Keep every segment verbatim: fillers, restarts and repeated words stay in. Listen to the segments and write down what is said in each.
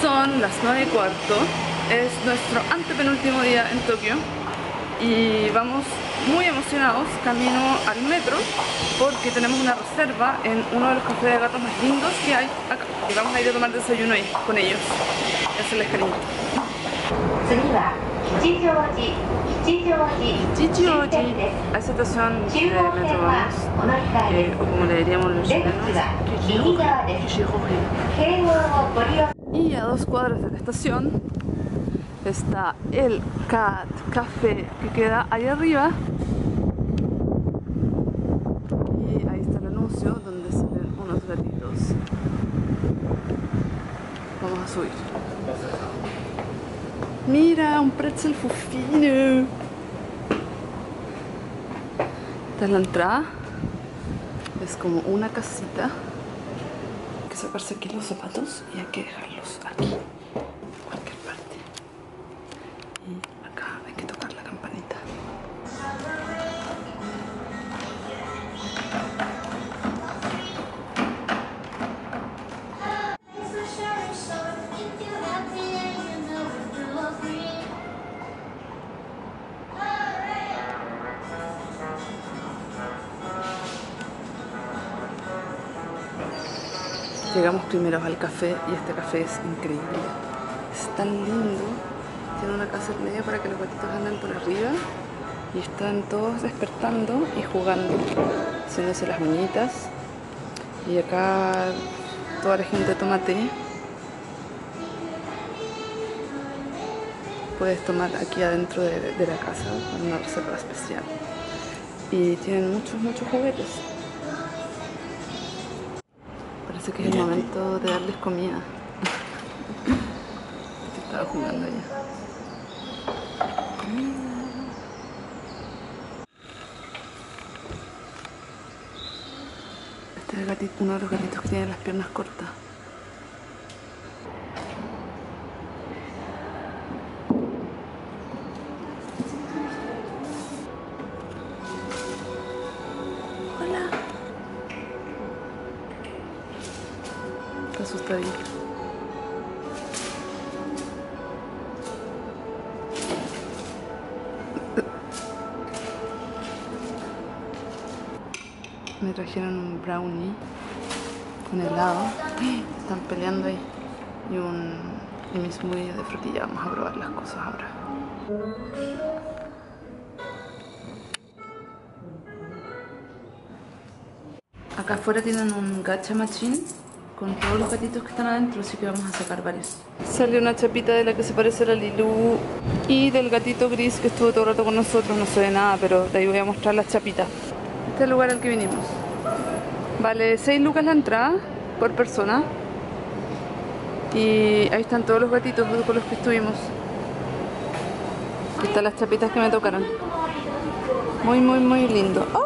Son las nueve y cuarto, es nuestro antepenúltimo día en Tokio y vamos muy emocionados camino al metro porque tenemos una reserva en uno de los cafés de gatos más lindos que hay acá y vamos a ir a tomar desayuno ahí con ellos y hacerles cariño. Chichi Oji, Chichi Oji, Chichi Oji, a esa estación de metro vamos, eh, o como le diríamos los chilenos, Chichi Oji. Y a dos cuadras de la estación está el Cat Café que queda ahí arriba. Y ahí está el anuncio donde salen unos gatitos. Vamos a subir. Mira, un pretzel fufino. Esta es la entrada. Es como una casita. Hay que sacarse aquí los zapatos y hay que dejarlos aquí, en cualquier parte. Y acá hay que tocar la campanita. Llegamos primero al café y este café es increíble. Es tan lindo. Tiene una casa en medio para que los gatitos anden por arriba y están todos despertando y jugando, haciéndose las uñitas. Y acá toda la gente toma té. Puedes tomar aquí adentro de, de la casa, con una reserva especial. Y tienen muchos, muchos juguetes. Que es el momento de darles comida. Estaba jugando ya. Este es el gatito, uno de los gatitos que tiene las piernas cortas. Asustadilla. Me trajeron un brownie con helado. Están peleando ahí. Y un y mis smoothie de frutilla. Vamos a probar las cosas ahora. Acá afuera tienen un gacha machine con todos los gatitos que están adentro, así que vamos a sacar varios. Sale una chapita de la que se parece a la Lilú y del gatito gris que estuvo todo el rato con nosotros, no se ve nada, pero de ahí voy a mostrar las chapitas. Este es el lugar al que vinimos. Vale seis lucas la entrada por persona y ahí están todos los gatitos con los que estuvimos. Aquí están las chapitas que me tocaron. Muy, muy, muy lindo. ¡Oh!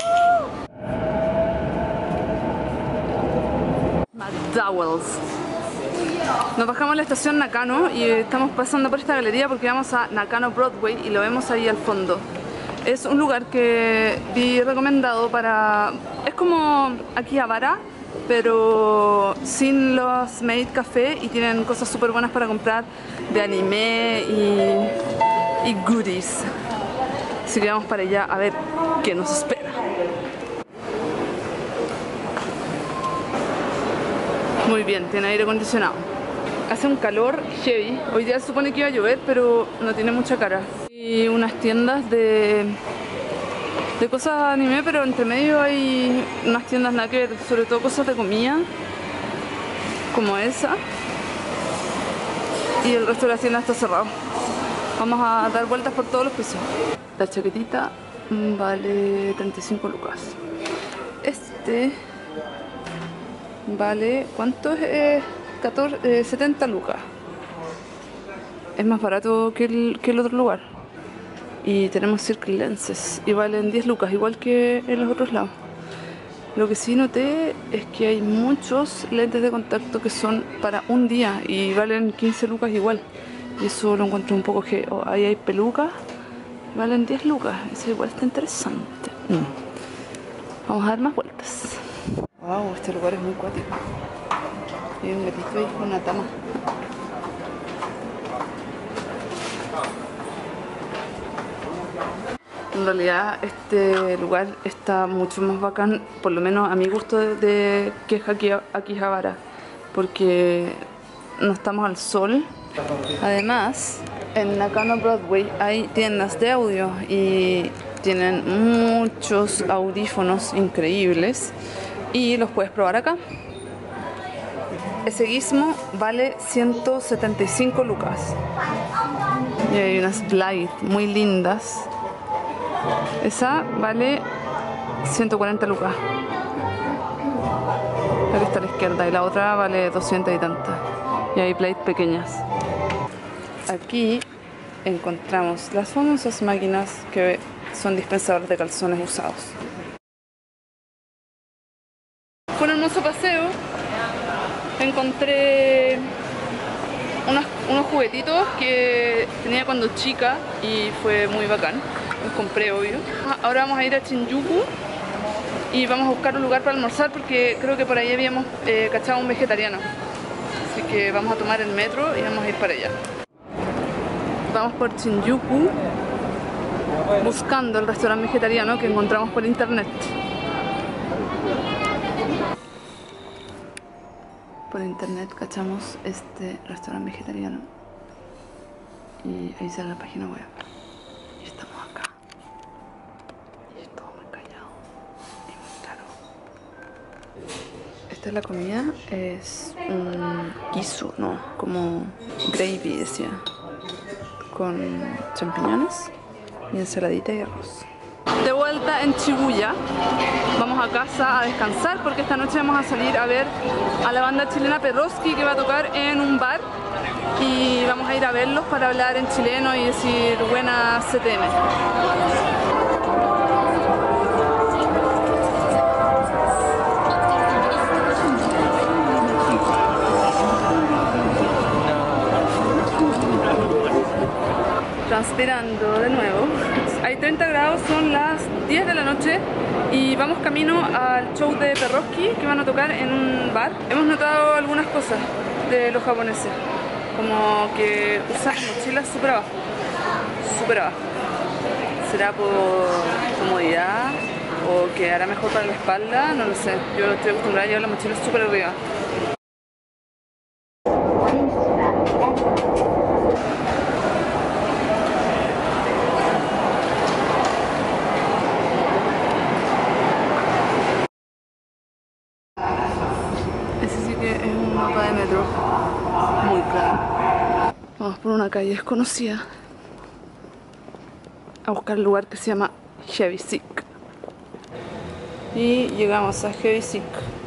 Dowels. Nos bajamos a la estación Nakano y estamos pasando por esta galería porque vamos a Nakano Broadway y lo vemos ahí al fondo. Es un lugar que vi recomendado para... es como Akihabara pero sin los maid café y tienen cosas súper buenas para comprar de anime y, y goodies. Así que vamos para allá a ver qué nos espera. Muy bien, tiene aire acondicionado. Hace un calor heavy. Hoy día se supone que iba a llover, pero no tiene mucha cara. Y unas tiendas de, de cosas de anime, pero entre medio hay unas tiendas nada que ver, sobre todo cosas de comida, como esa. Y el resto de la tienda está cerrado. Vamos a dar vueltas por todos los pisos. La chaquetita vale treinta y cinco lucas. Este... vale, ¿cuánto es? Eh, catorce, eh, setenta lucas. Es más barato que el, que el otro lugar. Y tenemos circle lenses y valen diez lucas, igual que en los otros lados. Lo que sí noté es que hay muchos lentes de contacto que son para un día y valen quince lucas igual. Y eso lo encuentro un poco que oh, ahí hay pelucas, valen diez lucas. Eso igual está interesante. Mm. Vamos a dar más vueltas. Wow, este lugar es muy cuático. Hay un gatito ahí con una tama. en realidad este lugar está mucho más bacán, por lo menos a mi gusto, de, de que es Akihabara, porque no estamos al sol. Además, en Nakano Broadway hay tiendas de audio y tienen muchos audífonos increíbles y los puedes probar acá. Ese gizmo vale ciento setenta y cinco lucas. Y hay unas Blight muy lindas. Esa vale ciento cuarenta lucas. La que está a la izquierda, y la otra vale doscientas y tantas. Y hay Blight pequeñas. Aquí encontramos las famosas máquinas que son dispensadores de calzones usados. Fue un hermoso paseo. Encontré unos, unos juguetitos que tenía cuando chica y fue muy bacán. Los compré, obvio. Ahora vamos a ir a Shinjuku y vamos a buscar un lugar para almorzar, porque creo que por ahí habíamos eh, cachado un vegetariano. Así que vamos a tomar el metro y vamos a ir para allá. Vamos por Shinjuku buscando el restaurante vegetariano que encontramos por internet. Por internet cachamos este restaurante vegetariano y ahí sale la página web. Y estamos acá. Y es todo muy callado y muy caro. Esta es la comida, es un guiso, no, como gravy decía, con champiñones y ensaladita y arroz. De vuelta en Shibuya, vamos a casa a descansar porque esta noche vamos a salir a ver a la banda chilena Perrosky, que va a tocar en un bar, y vamos a ir a verlos para hablar en chileno y decir buenas C T M. Transpirando de nuevo. Hay treinta grados, son las diez de la noche y vamos camino al show de Perrosky, que van a tocar en un bar. Hemos notado algunas cosas de los japoneses, como que usan mochilas súper abajo, súper abajo. ¿Será por comodidad o que hará mejor para la espalda? No lo sé, yo estoy acostumbrada a llevar las mochilas súper arriba. Por una calle desconocida a buscar el lugar que se llama Jebiseek, y llegamos a Jebiseek.